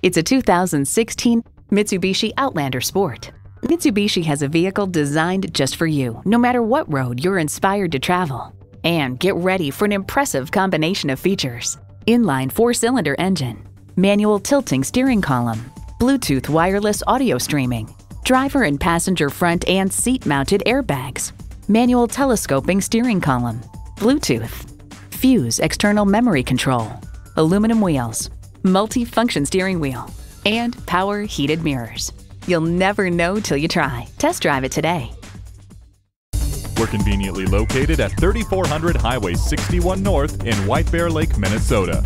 It's a 2016 Mitsubishi Outlander Sport. Mitsubishi has a vehicle designed just for you, no matter what road you're inspired to travel. And get ready for an impressive combination of features: inline four-cylinder engine, manual tilting steering column, Bluetooth wireless audio streaming, driver and passenger front and seat-mounted airbags, manual telescoping steering column, Bluetooth, Fuse external memory control, aluminum wheels, multi-function steering wheel, and power heated mirrors. You'll never know till you try. Test drive it today. We're conveniently located at 3400 Highway 61 North in White-Bear-Lake, Minnesota.